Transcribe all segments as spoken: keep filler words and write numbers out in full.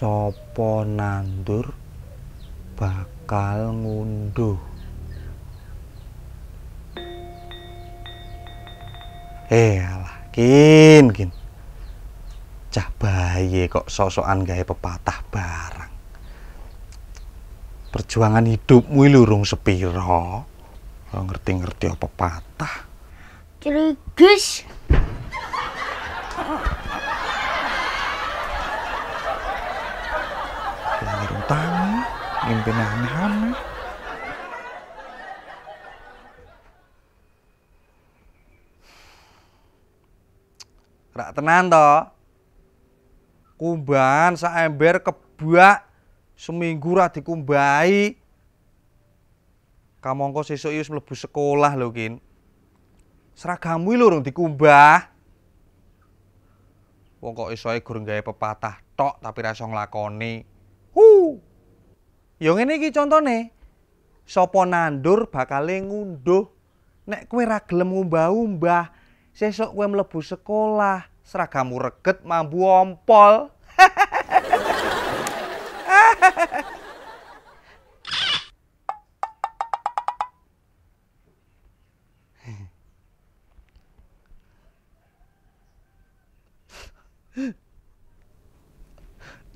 Sopo nandur bakal ngunduh. Eh alah, kin kin. Cah baye kok sosokan gawe pepatah barang. Perjuangan hidupmu lurung sepiro. Ngerti-ngerti apa patah. Cerigus. Larung tangi, mimpi aneh-aneh. Rak tenan to. Kumbahan saember kebak seminggu ra dikumbahi. Kamangka sesuk ius mlebu sekolah lho, Kin. Seragammu lho rung dikumbah. Wong kok isoe gur gawe pepatah tok tapi ra iso nglakoni. Hu. Ya ngene iki contone. Sapa nandur bakale ngunduh. Nek kowe ra gelem ngumbah-umbah, sesuk kowe mlebu sekolah, seragammu reget mambu ompol.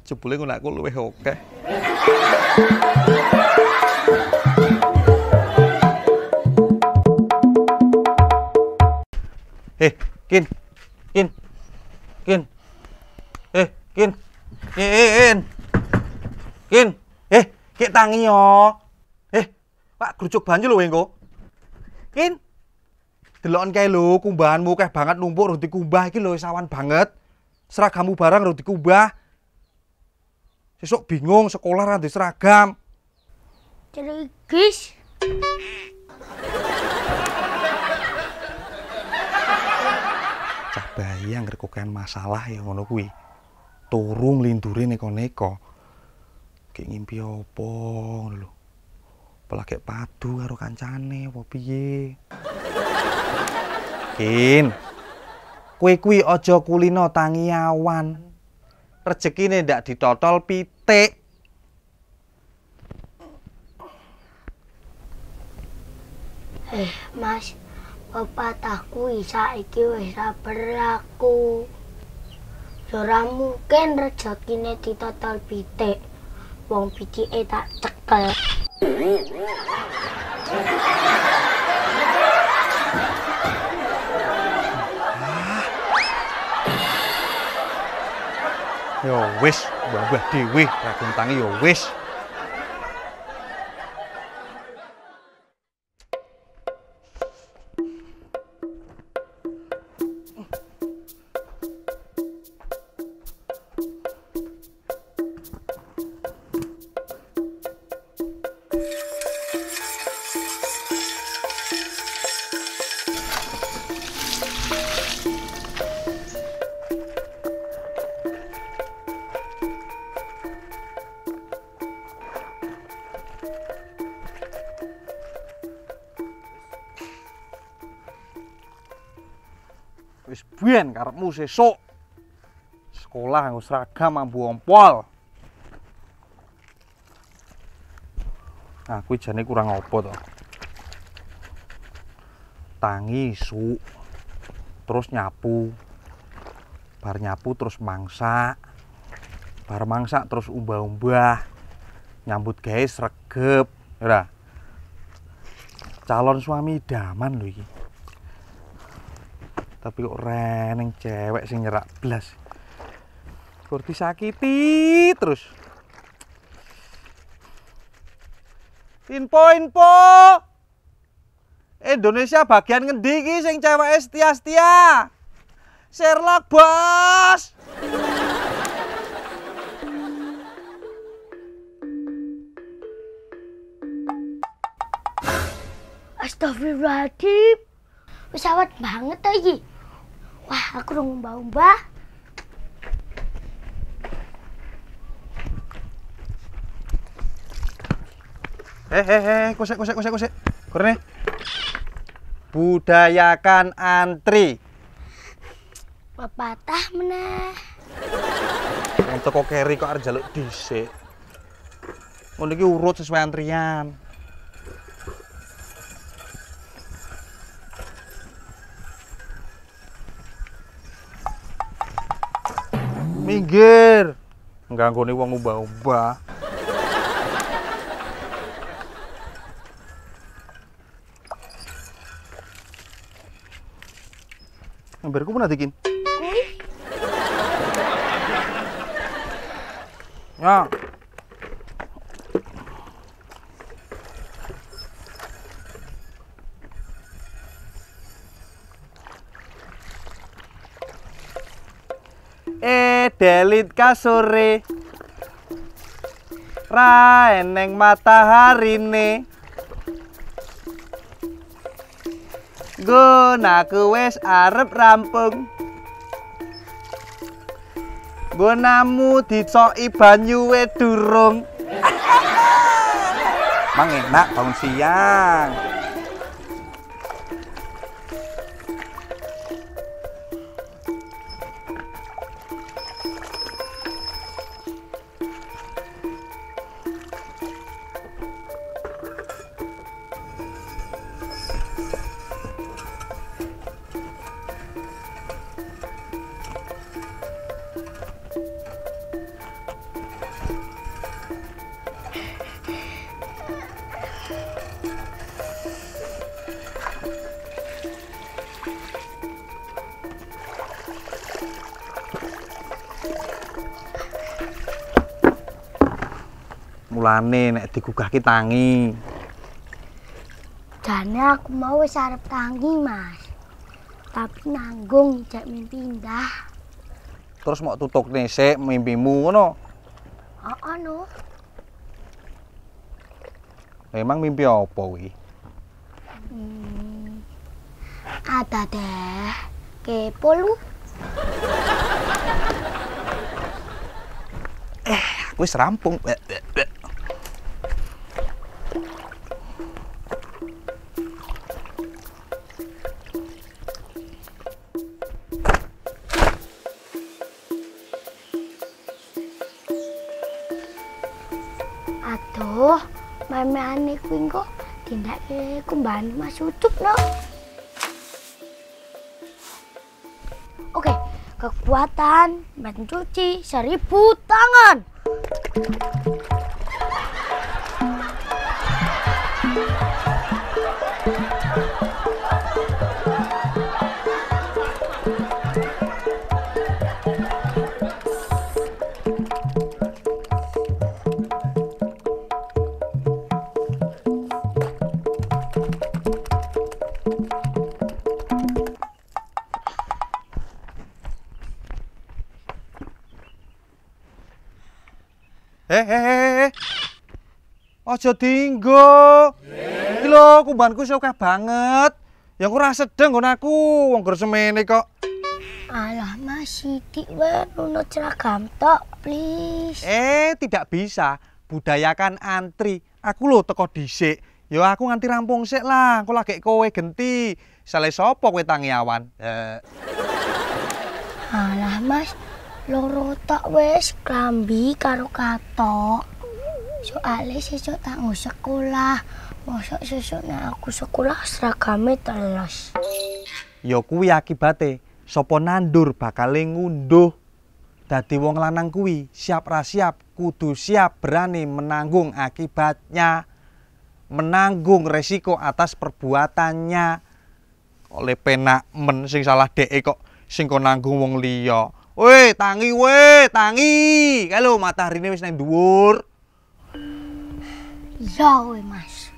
Jebule ngono aku luwih oke. Eh, Kin. Kin. Kin. Eh, Kin. Kin. Kin. Eh, kek tangi yo. Eh, Pak grujuk banyu lho engko. Kin. Deloken kae lho kumbahanmu keh banget numpuk roti kumbah iki lho sawan banget. Seragammu barang roti kumbah. Besok bingung sekolah randu seragam. Cerigus. Cah bayang ngerkokan masalah ya ngono kuwi. Turung linduri neko-neko. Kayak ngimpi apa ngono lho. Pelakek padu karo kancane apa piye. Kin. Kowe kuwi aja kulino tangi awan. Rezekine ndak ditotol piye. T. Eh, Mas, pepatahku saiki wis ra berlaku. Ora mungkin rezekine ditotol pitik. Wong pitike tak cekel. Yo wis, babah dhewe, ragun tangi yo wis. Biyen karepmu sesuk sekolah nganggo seragam ambu ompol. Nah, kuwi jane kurang apa to. Tangi isuk terus nyapu. Bar nyapu terus mangsak. Bar mangsak terus umbah-umbah. Nyambut gawe sregep, ora. Calon suami idaman lho iki. Tapi kok reneng cewek sing nyerak blas. Kurti sakiti terus. Info info. Indonesia bagian ngendi iki sing ceweke setia-setia? Sherlock, Bos. Astagfirullahaladzim. Pesawat banget to iki. Wah, aku rung mbah-mbah. Eh, eh, eh, kusik, kusik, kusik, kusik. Kurne. Budayakan antri. Pepatah meneh. Wong toko keri kok arep njaluk dhisik. Ngono iki urut sesuai antrian. Minggir. Ngganggu wong ubah-ubah. Emberku pun adikin. Ya. Eh, delit kasure. Ra eneng matahari ne. Gunaku wis arep rampung. Gonamu dicoki banyuwe durung. Mang enak bangun siang. Mulane nek digugahke tangi. Jane aku mau wis arep tangi, Mas. Tapi nanggung njak mimpi pindah. Terus mau tutukne sik mimpimu ngono? Heeh, no. Emang mimpi apa kuwi? Hmm. Ada deh. Kepo lu. Eh, aku wis rampung. Aduh, mame-mame kuwi kok tindake kumbani Mas Ucup no. Oke, kekuatan mencuci seribu tangan. Aja dinggo. Yeah. Iki lho kumbanku suka banget. Ya aku ra sedeng nggon aku wong gersemene kok. Alah Mas Sidik wae nunut ceragam tok, please. Eh, tidak bisa. Budayakan antri. Aku lho teko dhisik. Ya aku nganti rampung sik lah. Aku lagi kowe genti. Sale sapa kowe tangiawan? Eh. Alah Mas, loro tok wis klambi karo katok. Soalnya sesuk tak mau sekolah, mosok sesuk nek aku sekolah seragame telos. Ya kuwi akibate, sapa nandur bakal ngunduh. Dadi wong lanang kuwi siap ra siap, kudu siap berani menanggung akibatnya, menanggung resiko atas perbuatannya. Oleh penak men sing salah dhek kok sing kon nanggung wong liya. Weh, tangi weh, tangi. Kalau matarine wis nang dhuwur. Ya we Mas.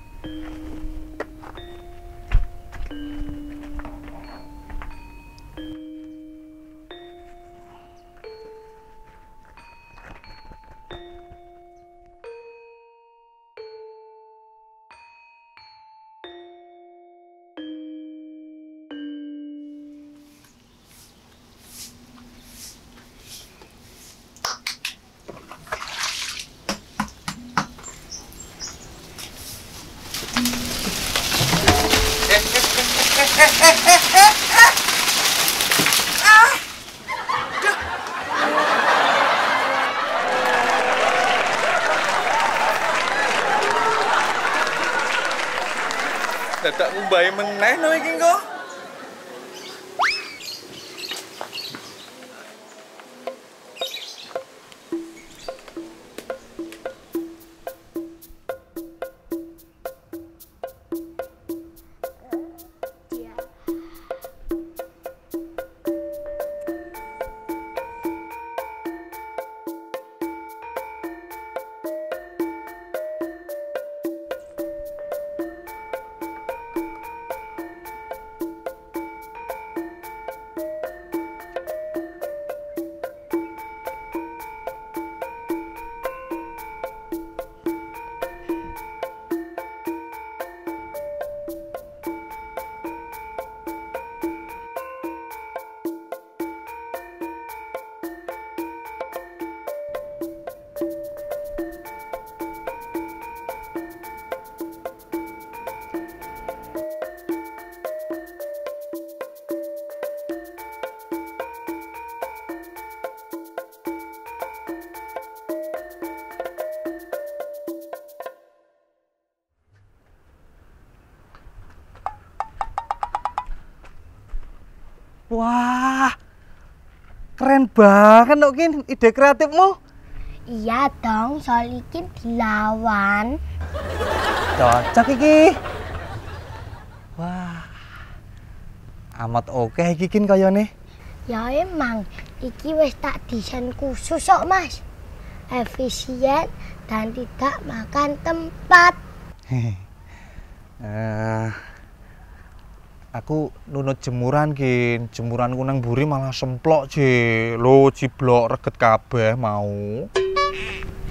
dadak ngumbahi meneh no iki engko. Wah, keren banget dong Kin, ide kreatifmu. Iya dong, soal Kin dilawan. Cocok iki. Wah, amat oke iki Kin kayane. Ya emang, iki wis tak desain khusus kok Mas. Efisien dan tidak makan tempat. Eh, uh. Aku nunut jemuran Kin, jemuranku nang buri malah semplok je. Lo ciblok reget kabeh mau.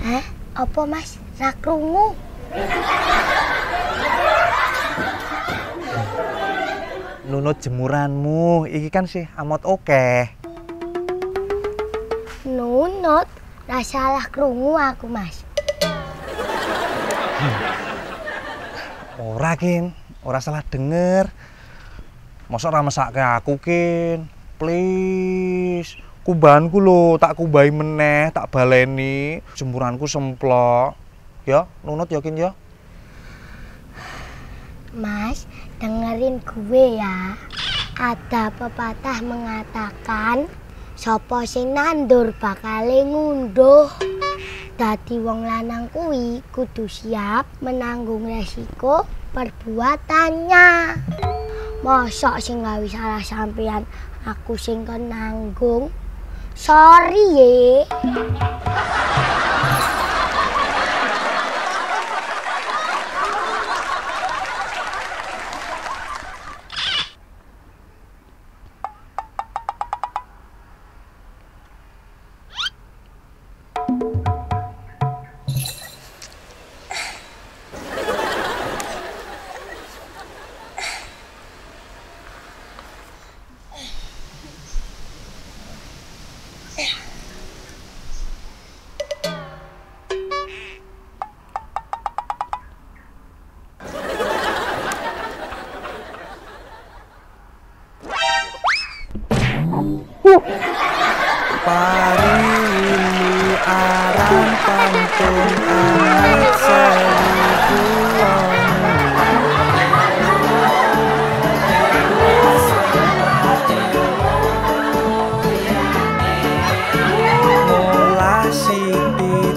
Hah? Apa Mas? Ra krungu. Nunut jemuranmu, iki kan sih amat oke. Nunut? Ra salah krungu aku Mas. Ora Kin, ora salah denger. Masa ora mesake aku Kin, please. Kubanku lo tak kubahi meneh, tak baleni. Jemuranku semplok. Ya, nunut ya Kin ya. Mas, dengerin gue ya. Ada pepatah mengatakan, sopo sing nandur bakale ngunduh. Dadi wong lanang kuwi kudu siap menanggung resiko perbuatannya. Mosok sing gawe salah sampeyan aku sing kon nanggung. Sorry ye.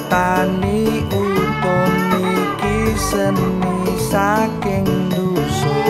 Tani utama iki seni saking dusun.